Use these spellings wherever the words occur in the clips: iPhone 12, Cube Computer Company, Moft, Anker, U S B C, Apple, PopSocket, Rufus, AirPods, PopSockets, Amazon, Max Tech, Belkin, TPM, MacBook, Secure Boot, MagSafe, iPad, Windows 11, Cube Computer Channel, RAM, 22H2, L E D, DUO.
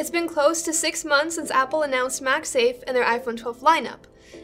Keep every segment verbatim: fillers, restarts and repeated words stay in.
It's been close to six months since Apple announced MagSafe in their iPhone twelve lineup,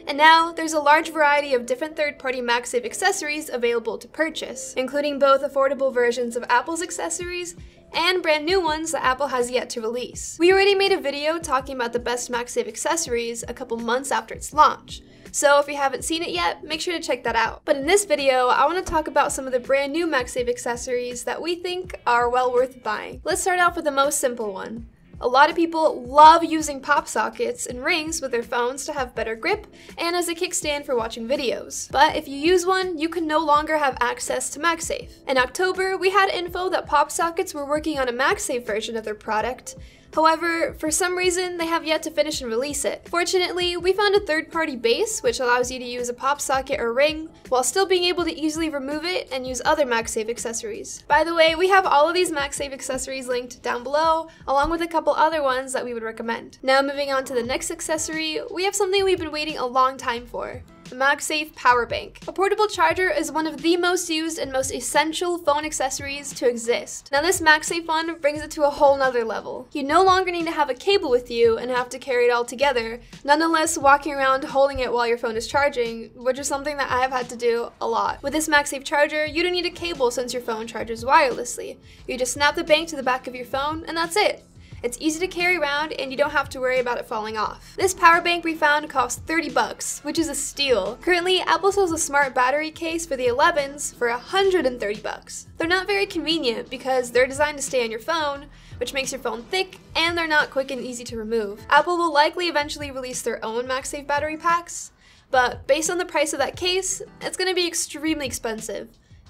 and now there's a large variety of different third-party MagSafe accessories available to purchase, including both affordable versions of Apple's accessories and brand new ones that Apple has yet to release. We already made a video talking about the best MagSafe accessories a couple months after its launch, so if you haven't seen it yet, make sure to check that out. But in this video, I want to talk about some of the brand new MagSafe accessories that we think are well worth buying. Let's start out with the most simple one. A lot of people love using PopSockets and rings with their phones to have better grip and as a kickstand for watching videos. But if you use one, you can no longer have access to MagSafe. In October, we had info that PopSockets were working on a MagSafe version of their product. However, for some reason, they have yet to finish and release it. Fortunately, we found a third-party base which allows you to use a PopSocket or ring while still being able to easily remove it and use other MagSafe accessories. By the way, we have all of these MagSafe accessories linked down below, along with a couple other ones that we would recommend. Now moving on to the next accessory, we have something we've been waiting a long time for. The MagSafe Power Bank. A portable charger is one of the most used and most essential phone accessories to exist. Now this MagSafe one brings it to a whole nother level. You no longer need to have a cable with you and have to carry it all together, nonetheless walking around holding it while your phone is charging, which is something that I have had to do a lot. With this MagSafe charger, you don't need a cable since your phone charges wirelessly. You just snap the bank to the back of your phone and that's it. It's easy to carry around and you don't have to worry about it falling off. This power bank we found costs thirty bucks, which is a steal. Currently, Apple sells a smart battery case for the elevens for one hundred thirty bucks. They're not very convenient because they're designed to stay on your phone, which makes your phone thick, and they're not quick and easy to remove. Apple will likely eventually release their own MagSafe battery packs, but based on the price of that case, it's going to be extremely expensive.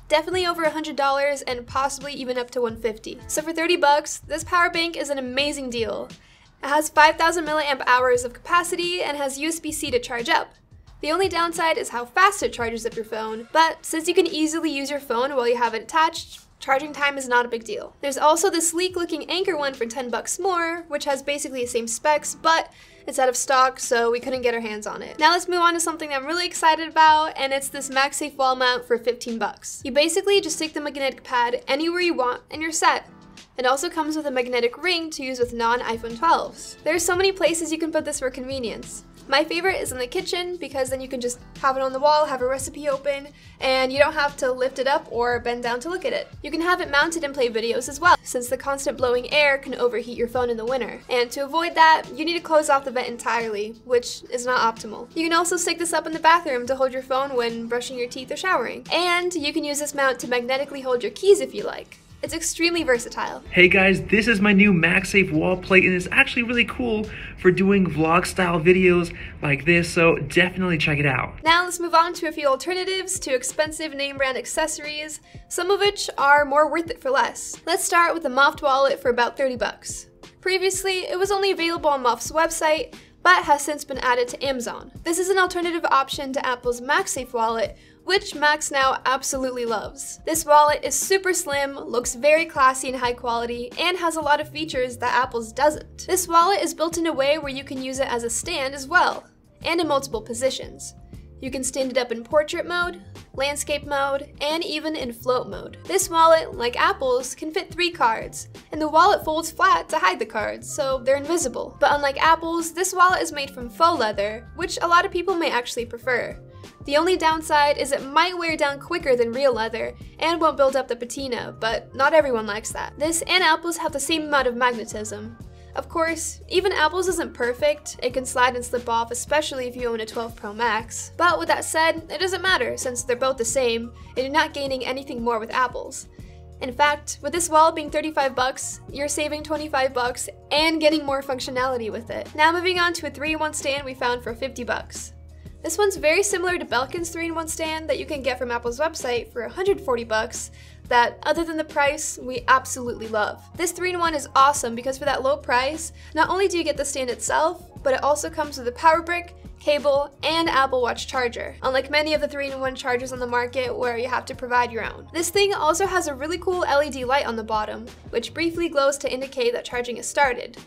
Definitely over one hundred dollars and possibly even up to one hundred fifty dollars. So for thirty bucks, this power bank is an amazing deal. It has five thousand milliamp hours of capacity and has U S B C to charge up. The only downside is how fast it charges up your phone, but since you can easily use your phone while you have it attached, charging time is not a big deal. There's also the sleek looking Anker one for ten bucks more, which has basically the same specs, but it's out of stock, so we couldn't get our hands on it. Now let's move on to something that I'm really excited about, and it's this MagSafe wall mount for fifteen bucks. You basically just take the magnetic pad anywhere you want and you're set. It also comes with a magnetic ring to use with non iPhone twelves. There are so many places you can put this for convenience. My favorite is in the kitchen because then you can just have it on the wall, have a recipe open, and you don't have to lift it up or bend down to look at it. You can have it mounted and play videos as well, since the constant blowing air can overheat your phone in the winter. And to avoid that, you need to close off the vent entirely, which is not optimal. You can also stick this up in the bathroom to hold your phone when brushing your teeth or showering. And you can use this mount to magnetically hold your keys if you like. It's extremely versatile. Hey guys, this is my new MagSafe wall plate and it's actually really cool for doing vlog style videos like this, so definitely check it out. Now let's move on to a few alternatives to expensive name brand accessories, some of which are more worth it for less. Let's start with the Moft wallet for about thirty bucks. Previously, it was only available on Moft's website, but has since been added to Amazon. This is an alternative option to Apple's MagSafe wallet, which Max now absolutely loves. This wallet is super slim, looks very classy and high quality, and has a lot of features that Apple's doesn't. This wallet is built in a way where you can use it as a stand as well, and in multiple positions. You can stand it up in portrait mode, landscape mode, and even in float mode. This wallet, like Apple's, can fit three cards, and the wallet folds flat to hide the cards, so they're invisible. But unlike Apple's, this wallet is made from faux leather, which a lot of people may actually prefer. The only downside is it might wear down quicker than real leather and won't build up the patina, but not everyone likes that. This and Apple's have the same amount of magnetism. Of course, even Apple's isn't perfect, it can slide and slip off, especially if you own a twelve Pro Max. But with that said, it doesn't matter since they're both the same and you're not gaining anything more with Apple's. In fact, with this wallet being thirty-five bucks, you're saving twenty-five bucks and getting more functionality with it. Now moving on to a three in one stand we found for fifty bucks. This one's very similar to Belkin's three in one stand that you can get from Apple's website for one hundred forty bucks. That, other than the price, we absolutely love. This three in one is awesome because for that low price, not only do you get the stand itself, but it also comes with a power brick, cable, and Apple Watch charger, unlike many of the three in one chargers on the market where you have to provide your own. This thing also has a really cool L E D light on the bottom, which briefly glows to indicate that charging is started.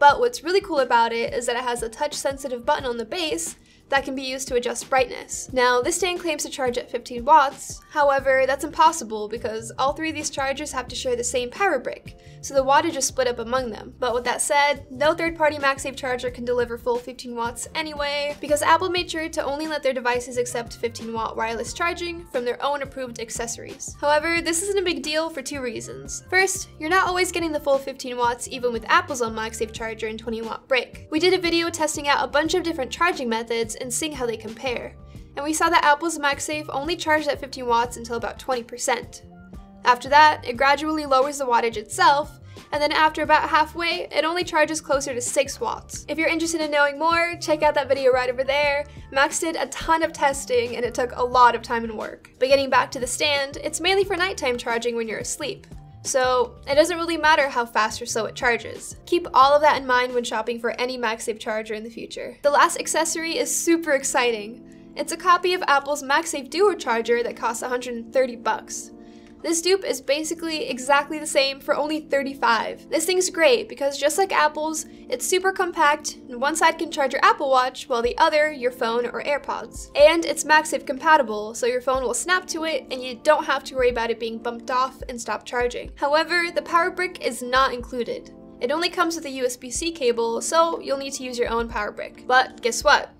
But what's really cool about it is that it has a touch-sensitive button on the base that can be used to adjust brightness. Now, this stand claims to charge at fifteen watts, however, that's impossible because all three of these chargers have to share the same power brick, so the wattage is split up among them. But with that said, no third-party MagSafe charger can deliver full fifteen watts anyway, because Apple made sure to only let their devices accept fifteen watt wireless charging from their own approved accessories. However, this isn't a big deal for two reasons. First, you're not always getting the full fifteen watts even with Apple's own MagSafe charger and twenty watt brick. We did a video testing out a bunch of different charging methods and seeing how they compare, and we saw that Apple's MagSafe only charged at fifteen watts until about twenty percent. After that, it gradually lowers the wattage itself, and then after about halfway, it only charges closer to six watts. If you're interested in knowing more, check out that video right over there. Max did a ton of testing and it took a lot of time and work. But getting back to the stand, it's mainly for nighttime charging when you're asleep, so it doesn't really matter how fast or slow it charges. Keep all of that in mind when shopping for any MagSafe charger in the future. The last accessory is super exciting. It's a copy of Apple's MagSafe DUO charger that costs one hundred thirty bucks. This dupe is basically exactly the same for only thirty-five dollars. This thing's great because just like Apple's, it's super compact and one side can charge your Apple Watch while the other your phone or AirPods. And it's MagSafe compatible, so your phone will snap to it and you don't have to worry about it being bumped off and stop charging. However, the power brick is not included. It only comes with a U S B C cable, so you'll need to use your own power brick. But guess what?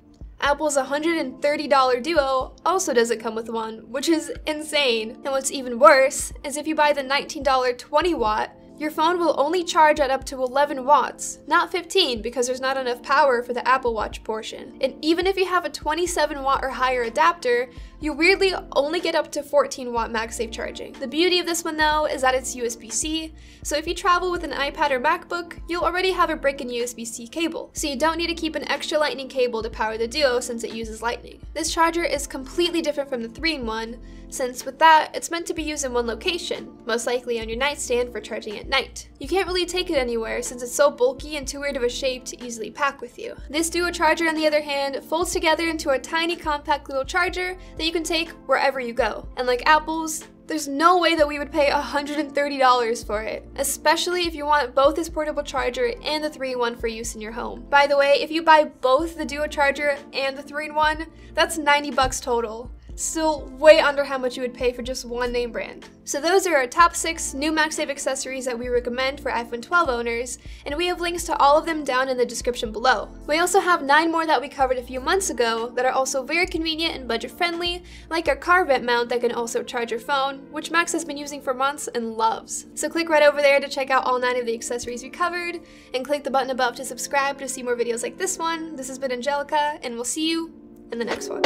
Apple's one hundred thirty dollar DUO also doesn't come with one, which is insane. And what's even worse is if you buy the nineteen dollar twenty watt, your phone will only charge at up to eleven watts, not fifteen because there's not enough power for the Apple Watch portion. And even if you have a twenty-seven watt or higher adapter, you weirdly only get up to fourteen watt MagSafe charging. The beauty of this one though is that it's U S B C, so if you travel with an iPad or MacBook, you'll already have a brick and U S B C cable, so you don't need to keep an extra lightning cable to power the DUO since it uses lightning. This charger is completely different from the three in one, since with that, it's meant to be used in one location, most likely on your nightstand for charging at night. You can't really take it anywhere since it's so bulky and too weird of a shape to easily pack with you. This DUO charger, on the other hand, folds together into a tiny compact little charger that you can take wherever you go. And like Apple's, there's no way that we would pay one hundred thirty dollars for it, especially if you want both this portable charger and the three in one for use in your home. By the way, if you buy both the DUO charger and the three in one, that's ninety bucks total. Still way under how much you would pay for just one name brand. So those are our top six new MagSafe accessories that we recommend for iPhone twelve owners, and we have links to all of them down in the description below. We also have nine more that we covered a few months ago that are also very convenient and budget friendly, like our car vent mount that can also charge your phone, which Max has been using for months and loves. So click right over there to check out all nine of the accessories we covered, and click the button above to subscribe to see more videos like this one. This has been Angelica, and we'll see you in the next one.